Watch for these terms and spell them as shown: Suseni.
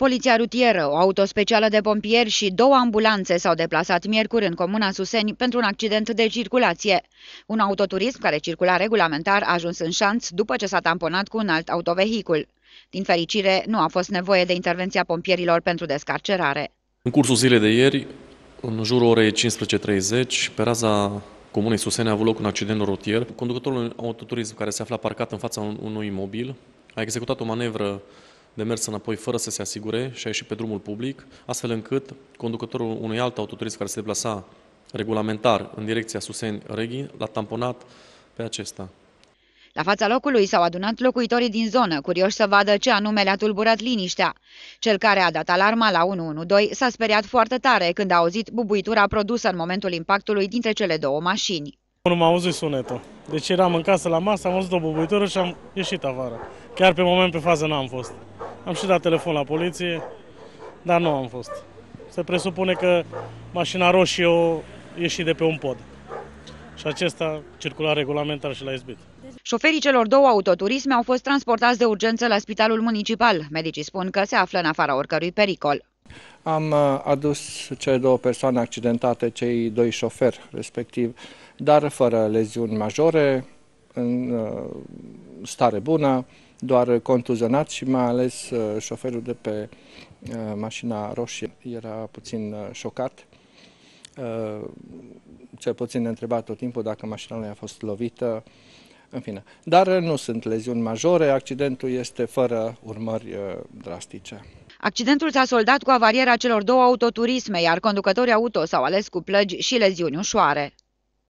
Poliția rutieră, o auto specială de pompieri și două ambulanțe s-au deplasat miercuri în comuna Suseni pentru un accident de circulație. Un autoturism care circula regulamentar a ajuns în șanț după ce s-a tamponat cu un alt autovehicul. Din fericire, nu a fost nevoie de intervenția pompierilor pentru descarcerare. În cursul zilei de ieri, în jurul orei 15:30, pe raza comunei Suseni a avut loc un accident rutier. Conducătorul unui autoturism care se afla parcat în fața unui imobil a executat o manevră de mers înapoi fără să se asigure și a ieșit pe drumul public, astfel încât conducătorul unui alt autoturism care se deplasa regulamentar în direcția Suseni-Reghi l-a tamponat pe acesta. La fața locului s-au adunat locuitorii din zonă, curioși să vadă ce anume le-a tulburat liniștea. Cel care a dat alarma la 112 s-a speriat foarte tare când a auzit bubuitura produsă în momentul impactului dintre cele două mașini. Nu m-a auzit sunetul. Deci eram în casă la masă, am auzit o bubuitură și am ieșit afară. Chiar pe moment pe fază n-am fost. Am și dat telefon la poliție, dar nu am fost. Se presupune că mașina roșie a ieșit de pe un pod. Și acesta circula regulamentar și l-a izbit. Șoferii celor două autoturisme au fost transportați de urgență la spitalul municipal. Medicii spun că se află în afara oricărui pericol. Am adus cele două persoane accidentate, cei doi șoferi respectiv, dar fără leziuni majore, în stare bună, doar contuzionat și mai ales șoferul de pe mașina roșie era puțin șocat. Cel puțin ne întreba tot timpul dacă mașina lui a fost lovită, în fine. Dar nu sunt leziuni majore, accidentul este fără urmări drastice. Accidentul s-a soldat cu avarierea celor două autoturisme, iar conducătorii auto s-au ales cu plăgi și leziuni ușoare.